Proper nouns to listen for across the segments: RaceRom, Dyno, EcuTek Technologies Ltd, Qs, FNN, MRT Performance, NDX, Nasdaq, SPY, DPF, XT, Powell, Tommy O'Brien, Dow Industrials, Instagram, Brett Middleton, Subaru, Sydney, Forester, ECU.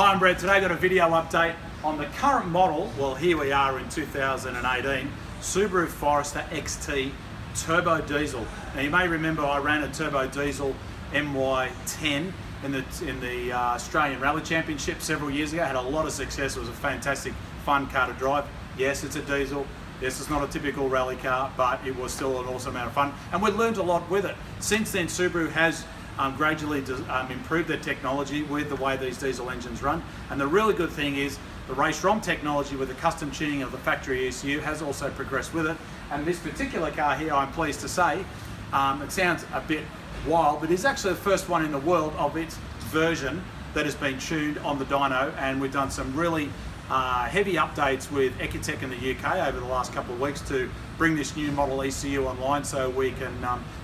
Hi, I'm Brett. Today I've got a video update on the current model. Well, here we are in 2018, Subaru Forester XT turbo diesel. Now, you may remember I ran a turbo diesel MY10 in the Australian Rally Championship several years ago. I had a lot of success. It was a fantastic, fun car to drive. Yes, it's a diesel. Yes, it's not a typical rally car, but it was still an awesome amount of fun, and we learned a lot with it. Since then, Subaru has gradually improved their technology with the way these diesel engines run, and the really good thing is the RaceRom technology with the custom tuning of the factory ECU has also progressed with it. And this particular car here, I'm pleased to say, it sounds a bit wild, but it's actually the first one in the world of its version that has been tuned on the dyno, and we've done some really heavy updates with EcuTek in the UK over the last couple of weeks to bring this new model ECU online so we can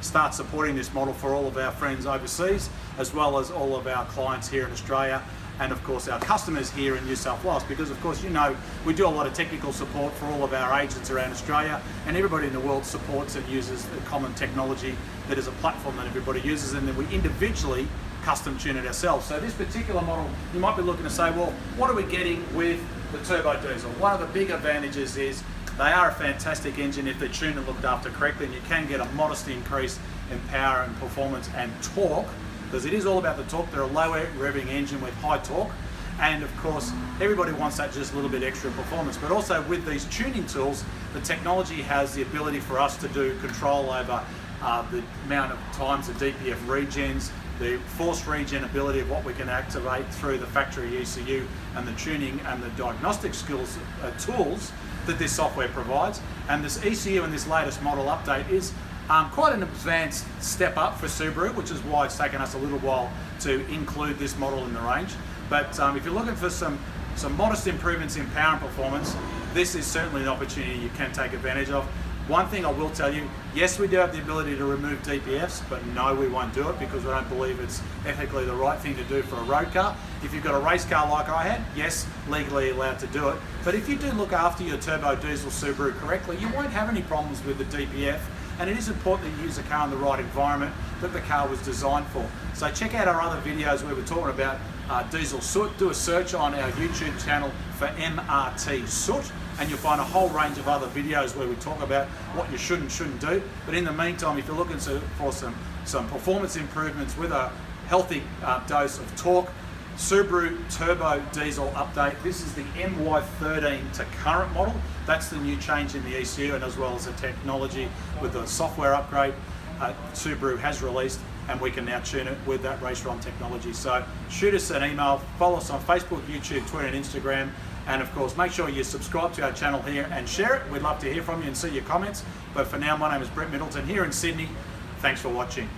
start supporting this model for all of our friends overseas, as well as all of our clients here in Australia, and of course our customers here in New South Wales, because of course, you know, we do a lot of technical support for all of our agents around Australia, and everybody in the world supports and uses a common technology that is a platform that everybody uses, and then we individually custom tune it ourselves. So this particular model, you might be looking to say, well, what are we getting with the turbo diesel? One of the big advantages is they are a fantastic engine if they're tuned and looked after correctly, and you can get a modest increase in power and performance and torque, because it is all about the torque. They're a low revving engine with high torque, and of course everybody wants that just a little bit extra performance. But also with these tuning tools, the technology has the ability for us to do control over the amount of times the DPF regens, the force regen ability of what we can activate through the factory ECU, and the tuning and the diagnostic skills tools that this software provides. And this ECU in this latest model update is quite an advanced step up for Subaru, which is why it's taken us a little while to include this model in the range. But if you're looking for some modest improvements in power and performance, this is certainly an opportunity you can take advantage of. One thing I will tell you, yes, we do have the ability to remove DPFs, but no, we won't do it because we don't believe it's ethically the right thing to do for a road car. If you've got a race car like I had, yes, legally allowed to do it. But if you do look after your turbo diesel Subaru correctly, you won't have any problems with the DPF, and it is important that you use a car in the right environment that the car was designed for. So check out our other videos where we're talking about diesel soot. Do a search on our YouTube channel for MRT soot, and you'll find a whole range of other videos where we talk about what you should and shouldn't do. But in the meantime, if you're looking for some performance improvements with a healthy dose of torque, Subaru turbo diesel update. This is the MY13 to current model. That's the new change in the ECU, and as well as the technology with the software upgrade Subaru has released, and we can now tune it with that RaceRom technology. So shoot us an email, follow us on Facebook, YouTube, Twitter and Instagram, and of course make sure you subscribe to our channel here and share it. We'd love to hear from you and see your comments. But for now, my name is Brett Middleton here in Sydney. Thanks for watching.